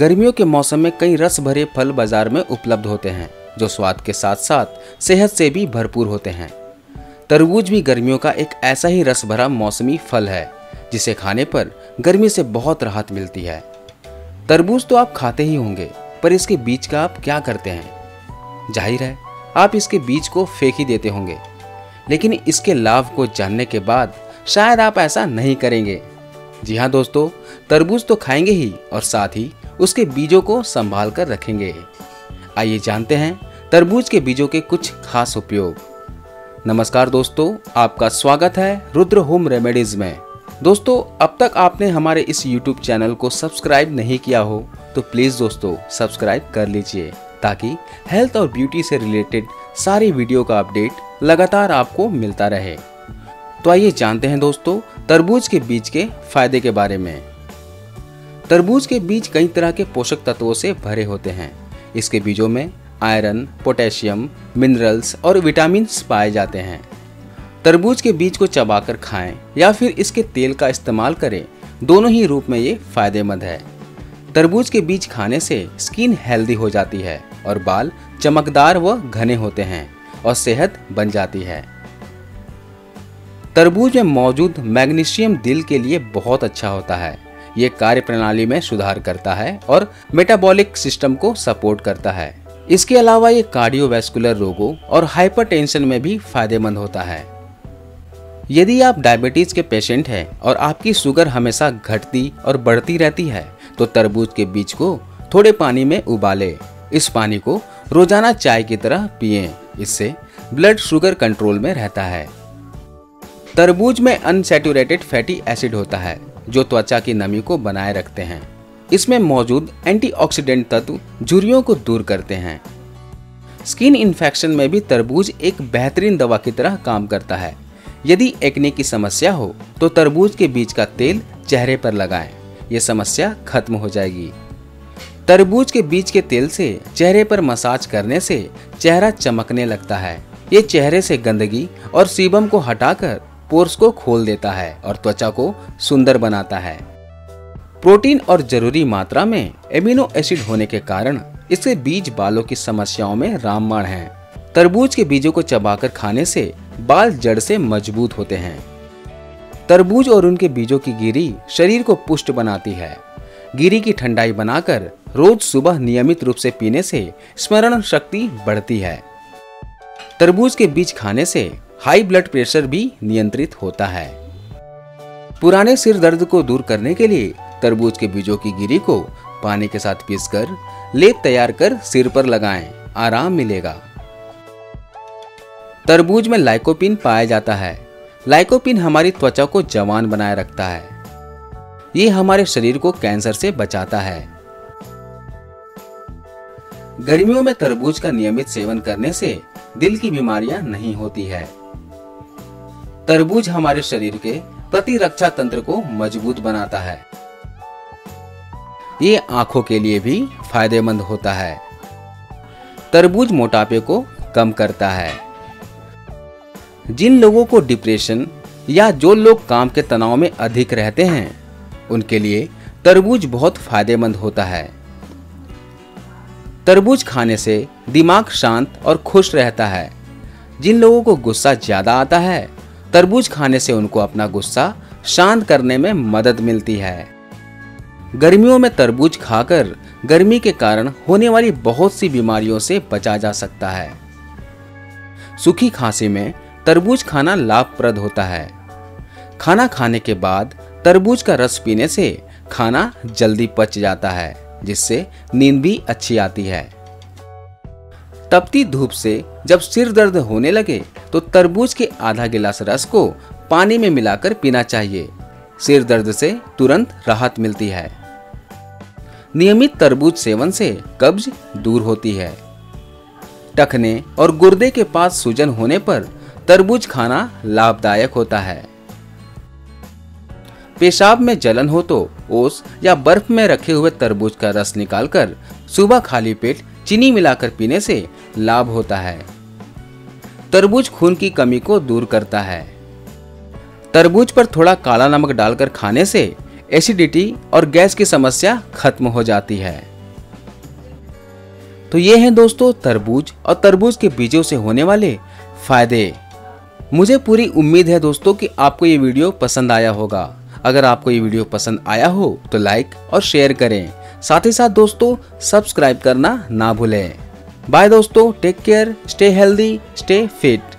गर्मियों के मौसम में कई रस भरे फल बाजार में उपलब्ध होते हैं जो स्वाद के साथ साथ सेहत से भी भरपूर होते हैं। तरबूज भी गर्मियों का एक ऐसा ही रस भरा मौसमी फल है जिसे खाने पर गर्मी से बहुत राहत मिलती है। तरबूज तो आप खाते ही होंगे, पर इसके बीज का आप क्या करते हैं? जाहिर है आप इसके बीज को फेंक ही देते होंगे, लेकिन इसके लाभ को जानने के बाद शायद आप ऐसा नहीं करेंगे। जी हाँ दोस्तों, तरबूज तो खाएंगे ही और साथ ही उसके बीजों को संभाल कर रखेंगे। आइए जानते हैं तरबूज के बीजों के कुछ खास उपयोग। नमस्कार दोस्तों, आपका स्वागत है रुद्र होम रेमेडीज में। दोस्तों, अब तक आपने हमारे इस YouTube चैनल को सब्सक्राइब नहीं किया हो तो प्लीज़ दोस्तों सब्सक्राइब कर लीजिए ताकि हेल्थ और ब्यूटी से रिलेटेड सारी वीडियो का अपडेट लगातार आपको मिलता रहे। तो आइए जानते हैं दोस्तों तरबूज के बीज के फायदे के बारे में। तरबूज के बीज कई तरह के पोषक तत्वों से भरे होते हैं। इसके बीजों में आयरन, पोटेशियम, मिनरल्स और विटामिन्स पाए जाते हैं। तरबूज के बीज को चबाकर खाएं या फिर इसके तेल का इस्तेमाल करें, दोनों ही रूप में ये फायदेमंद है। तरबूज के बीज खाने से स्किन हेल्दी हो जाती है और बाल चमकदार व घने होते हैं और सेहत बन जाती है। तरबूज में मौजूद मैग्नीशियम दिल के लिए बहुत अच्छा होता है। ये कार्य प्रणाली में सुधार करता है और मेटाबॉलिक सिस्टम को सपोर्ट करता है। इसके अलावा ये कार्डियोवैस्कुलर रोगों और हाइपरटेंशन में भी फायदेमंद होता है। यदि आप डायबिटीज़ के पेशेंट हैं और आपकी शुगर हमेशा घटती और बढ़ती रहती है तो तरबूज के बीज को थोड़े पानी में उबालें। इस पानी को रोजाना चाय की तरह पिएं, इससे ब्लड शुगर कंट्रोल में रहता है। तरबूज में अनसैचुरेटेड फैटी एसिड होता है जो त्वचा की नमी को बनाए रखते हैं। इसमें मौजूद एंटीऑक्सीडेंट तत्व झुर्रियों को दूर करते हैं। स्किन इन्फेक्शन में भी तरबूज एक बेहतरीन दवा की तरह काम करता है। यदि एक्ने की समस्या हो तो तरबूज के बीज का तेल चेहरे पर लगाएं, ये समस्या खत्म हो जाएगी। तरबूज के बीज के तेल से चेहरे पर मसाज करने से चेहरा चमकने लगता है। ये चेहरे से गंदगी और सीबम को हटाकर पोर्स को खोल देता है और त्वचा को सुंदर बनाता है। प्रोटीन और जरूरी मात्रा में एमिनो एसिड होने के कारण इसके बीज बालों की समस्याओं में रामबाण हैं। तरबूज के बीजों को चबाकर खाने से बाल जड़ से मजबूत होते हैं। तरबूज और उनके बीजों की गिरी शरीर को पुष्ट बनाती है। गिरी की ठंडाई बनाकर रोज सुबह नियमित रूप से पीने से स्मरण शक्ति बढ़ती है। तरबूज के बीज खाने से हाई ब्लड प्रेशर भी नियंत्रित होता है। पुराने सिर दर्द को दूर करने के लिए तरबूज के बीजों की गिरी को पानी के साथ पीसकर लेप तैयार कर सिर पर लगाएं, आराम मिलेगा। तरबूज में लाइकोपिन पाया जाता है। लाइकोपिन हमारी त्वचा को जवान बनाए रखता है। ये हमारे शरीर को कैंसर से बचाता है। गर्मियों में तरबूज का नियमित सेवन करने से दिल की बीमारियां नहीं होती है। तरबूज हमारे शरीर के प्रतिरक्षा तंत्र को मजबूत बनाता है। ये आंखों के लिए भी फायदेमंद होता है। तरबूज मोटापे को कम करता है। जिन लोगों को डिप्रेशन या जो लोग काम के तनाव में अधिक रहते हैं उनके लिए तरबूज बहुत फायदेमंद होता है। तरबूज खाने से दिमाग शांत और खुश रहता है। जिन लोगों को गुस्सा ज़्यादा आता है तरबूज खाने से उनको अपना गुस्सा शांत करने में मदद मिलती है। गर्मियों में तरबूज खाकर गर्मी के कारण होने वाली बहुत सी बीमारियों से बचा जा सकता है। सूखी खांसी में तरबूज खाना लाभप्रद होता है। खाना खाने के बाद तरबूज का रस पीने से खाना जल्दी पच जाता है जिससे नींद भी अच्छी आती है। तपती धूप से जब सिर दर्द होने लगे तो तरबूज के आधा गिलास रस को पानी में मिलाकर पीना चाहिए। सिर दर्द से तुरंत राहत मिलती है। नियमित तरबूज सेवन से कब्ज दूर होती है। टखने और गुर्दे के पास सूजन होने पर तरबूज खाना लाभदायक होता है। पेशाब में जलन हो तो ओस या बर्फ में रखे हुए तरबूज का रस निकालकर सुबह खाली पेट चीनी मिलाकर पीने से लाभ होता है। तरबूज खून की कमी को दूर करता है। तरबूज पर थोड़ा काला नमक डालकर खाने से एसिडिटी और गैस की समस्या खत्म हो जाती है। तो ये हैं दोस्तों तरबूज और तरबूज के बीजों से होने वाले फायदे। मुझे पूरी उम्मीद है दोस्तों कि आपको ये वीडियो पसंद आया होगा। अगर आपको ये वीडियो पसंद आया हो तो लाइक और शेयर करें, साथ ही साथ दोस्तों सब्सक्राइब करना ना भूलें। बाय दोस्तों, take care, stay healthy, stay fit.